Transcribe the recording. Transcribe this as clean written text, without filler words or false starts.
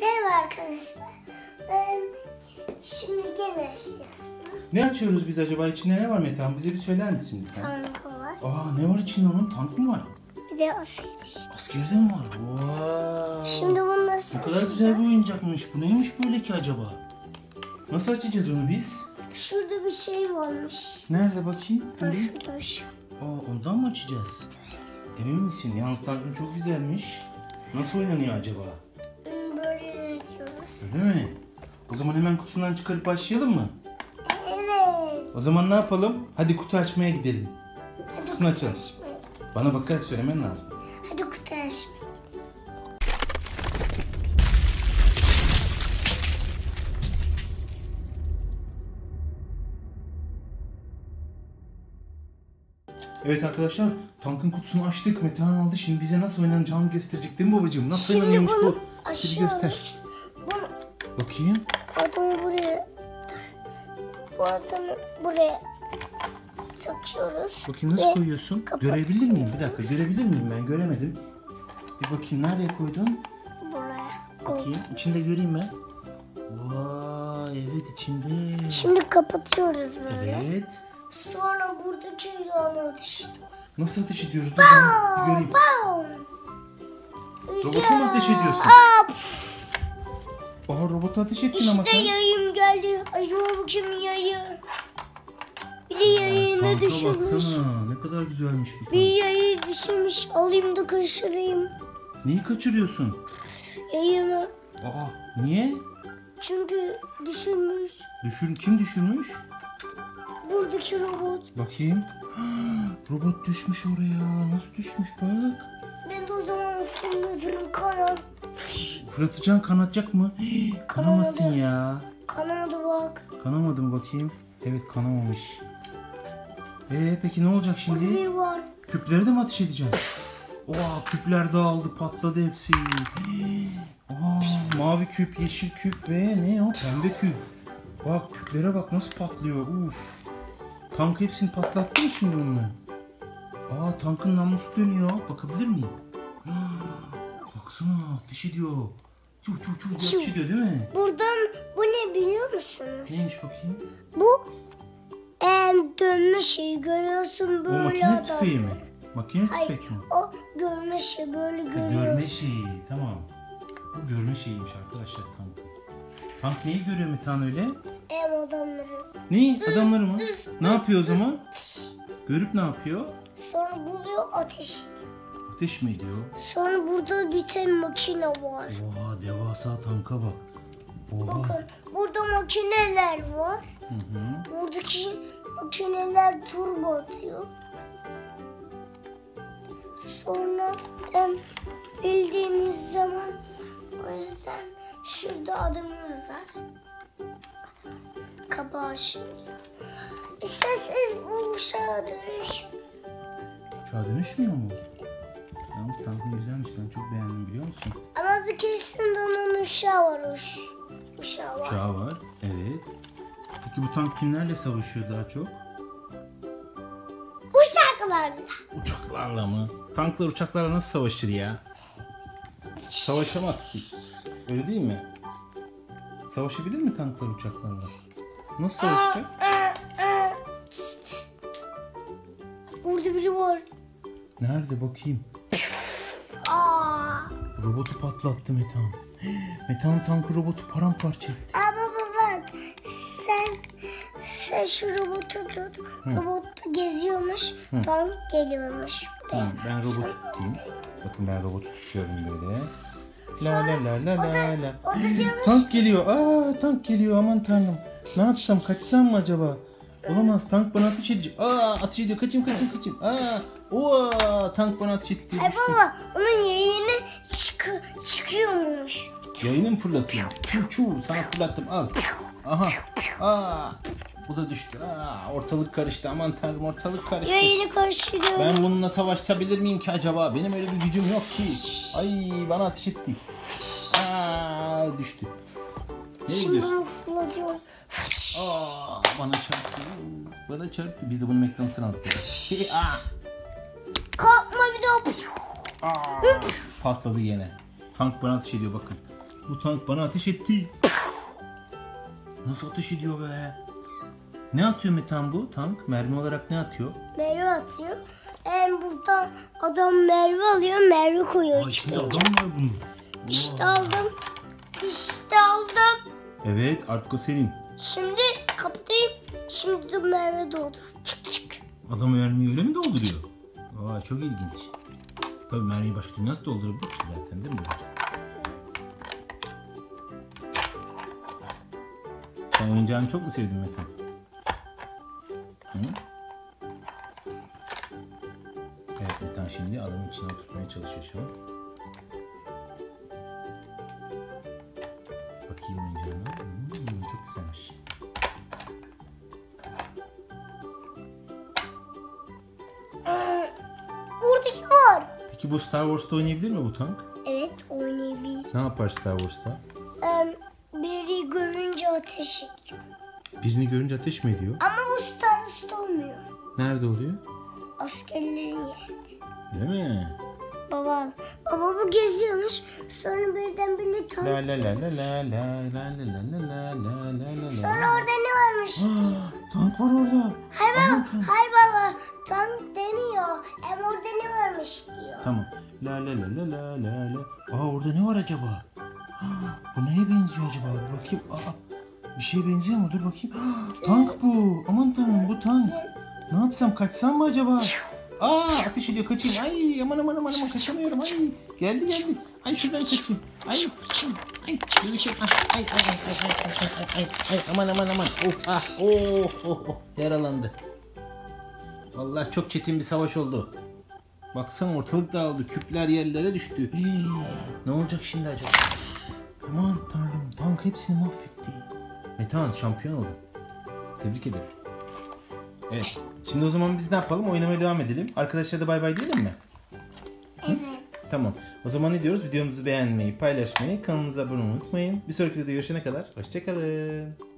Merhaba arkadaşlar. Şimdi gene açacağız. Ne açıyoruz biz acaba? İçinde ne var Metehan? Bize bir söyler misin lütfen? Tankı var. Aa, ne var içinde onun? Tankı mı var? Bir de asker işte. Askerde mi var? Wow. Şimdi bunu nasıl açacağız? Ne kadar güzel bir oyuncakmış. Bu neymiş böyle ki acaba? Nasıl açacağız onu biz? Şurada bir şey varmış. Nerede bakayım? Şurada bir şey. Aa, ondan mı açacağız? Emin misin? Yalnız tankın çok güzelmiş. Nasıl oynanıyor acaba? Böyle yapıyoruz. Öyle mi? O zaman hemen kutusundan çıkarıp başlayalım mı? Evet. O zaman ne yapalım? Hadi kutu açmaya gidelim. Hadi kutusunu açalım. Bana bakarak söylemen lazım. Hadi kutu aç. Evet arkadaşlar, tankın kutusunu açtık. Metehan aldı. Şimdi bize nasıl oynanacağını gösterecek değil mi babacığım? Nasıl oynanıyormuş bu? Şimdi bunu göster. Bunu... Bakayım. Adamı buraya... Bu adamı buraya takıyoruz. Bakayım nasıl koyuyorsun? Görebilir miyim? Bir dakika, görebilir miyim? Ben göremedim. Bir bakayım, nereye koydun? Buraya koydum. Bakayım, içinde göreyim ben. Vay, evet içinde. Şimdi kapatıyoruz böyle. Evet. Sonra buradaki ilanı ateş ediyoruz. Nasıl ateş ediyoruz? Dur ben göreyim. Robota mı ateş ediyorsun? Aha, robota ateş ettin işte ama sen. İşte yayım geldi. Acaba bu kimin yayı? Bir de yayını düşürmüş. Baksana, ne kadar güzelmiş bu tank. Bir yayı düşürmüş. Alayım da kaçırayım. Neyi kaçırıyorsun? Yayımı. Aa, niye? Çünkü düşürmüş. Kim düşürmüş? Buradaki robot. Bakayım. Robot düşmüş oraya. Nasıl düşmüş bak. Ben de o zaman fırlatırım, kanar. Fırlatacaksın, kanatacak mı? Kanamasın ya. Kanamadı bak. Kanamadı mı bakayım? Evet, kanamamış. Peki ne olacak şimdi? Küpler var. Küpleri de mi ateş edeceğim? Oha, küpler dağıldı, patladı hepsi. Mavi küp, yeşil küp ve ne o? Pembe küp. Bak küplere bak nasıl patlıyor. Uf. Tank hepsini patlattı mı şimdi onunla? Aa, tankın namlusu dönüyor. Bakabilir miyim? Baksana, ateş ediyor. Çok çok ateş ediyor değil mi? Buradan bu ne biliyor musunuz? Neymiş bakayım? Bu dönme şeyi görüyorsun böyle. O makine tüfeği mi? Makine tüfek mi? O görme şeyi böyle görüyorsun. Görme şeyi, tamam. Bu görme şeyiymiş arkadaşlar tank. Tank neyi görüyor Metehan öyle? Adamları. Neyi? Adamları mı? Ne yapıyor o zaman? Görüp ne yapıyor? Sonra buluyor, ateş. Ateş mi ediyor? Sonra burada bir tane makine var. Oha, devasa tanka bak. Oha. Bakın burada makineler var. Hı-hı. Buradaki makineler turbo atıyor. Sonra bildiğiniz zaman o yüzden şurada adamımız var. Kabağı şimdi. İsterseniz bu uçağa dönüş. Uçağa dönüşmüyor mu? Evet. Yalnız tankın güzelmiş. Ben çok beğendim biliyor musun? Ama bir keresinde onun uçağı var. Uçağı var. Uçağı var. Evet. Peki bu tank kimlerle savaşıyor daha çok? Uçaklarla. Uçaklarla mı? Tanklar uçaklarla nasıl savaşır ya? Savaşamaz ki. Öyle değil mi? Savaşabilir mi tanklar uçaklarla? Nasıl savaşacak? Burada biri var. Nerede bakayım? Robotu patlattı Metehan. Metehan tankı robotu paramparça etti. Baba bak. Sen şu robotu tut. Robot geziyormuş. Tank geliyormuş. Tamam, ben robotu tutayım. Bakın ben robotu tutuyorum böyle. La la la la la. Tank geliyor. Aa, tank geliyor. Aman tanrım. Ne yapsam? Kaçsam mı acaba? Olamaz. Tank bana ateş edecek. Aa, ateş ediyor. Kaçayım. Aa, tank bana ateş etti. Ay baba, onun yayını çıkıyormuş. Yayını mı fırlatıyor? Sana fırlattım. Al. Aha. Aa. Bu da düştü. Aa, ortalık karıştı. Aman tanrım, ortalık karıştı. Yayını karıştırıyorum. Ben bununla savaşabilir miyim ki acaba? Benim öyle bir gücüm yok ki. Ay, bana ateş etti. Aa, düştü. Ne biliyorsun? Aa, bana çarptı. Biz de bunu McDonald's'tan aldık. Kalkma bir daha. Patladı yine. Tank bana ateş ediyor bakın. Bu tank bana ateş etti. Nasıl ateş ediyor be? Ne atıyor metan bu tank? Mermi olarak ne atıyor? Mermi atıyor. Buradan adam mermi alıyor, mermi koyuyor. Ay, şimdi adam var bunun. İşte aldım. İşte aldım. Evet, artık o senin. Şimdi kapatayım. Şimdi de mermi doldur. Çık çık. Adam mermiyi öyle mi dolduruyor? Aa, çok ilginç. Tabii mermiyi başka türlü nasıl doldurabilir ki zaten, değil mi? Sen oyuncağını çok mu sevdin Metan? Hı? Evet Metan şimdi adamın içine oturtmaya çalışıyor şu an. Bakayım oyuncağına. Çok güzelmiş. Buradaki var. Peki bu Star Wars'ta oynayabilir mi bu tank? Evet, oynayabilir. Ne yapar Star Wars'ta? Birini görünce ateş ediyor. Birini görünce ateş mi ediyor? Ama bu Star Wars'ta olmuyor. Nerede oluyor? Askerlerin yerinde. Değil mi? Baba bu geziyormuş. Sonra birdenbire tank. La la la la la la la la la la. Sonra orada ne varmış? Tank var orada. Hayır baba, tank demiyor. Orada ne varmış diyor. Tamam. La la la la la la. Orada ne var acaba? Bu neye benziyor acaba? Bakayım. Bir şeye benziyor mu? Dur bakayım. Tank bu. Aman tanrım, bu tank. Ne yapsam, kaçsam mı acaba? Ateş ediyor, kaçayım. Ay aman kaçamıyorum. Ay geldi. Ay şuradan kaçayım. Ay yürüyüşüm. Ay aman. Yaralandı. Vallahi çok çetin bir savaş oldu. Baksana, ortalık dağıldı. Küpler yerlere düştü. Ne olacak şimdi acaba? Aman tanrım, tank hepsini mahvetti. Metan şampiyon oldu. Tebrik ederim. Evet. Şimdi o zaman biz ne yapalım? Oynamaya devam edelim. Arkadaşlara da bay bay diyelim mi? Evet. Hı? Tamam. O zaman ne diyoruz? Videomuzu beğenmeyi, paylaşmayı, kanalımıza abone olmayı unutmayın. Bir sonraki videoda görüşene kadar hoşça kalın.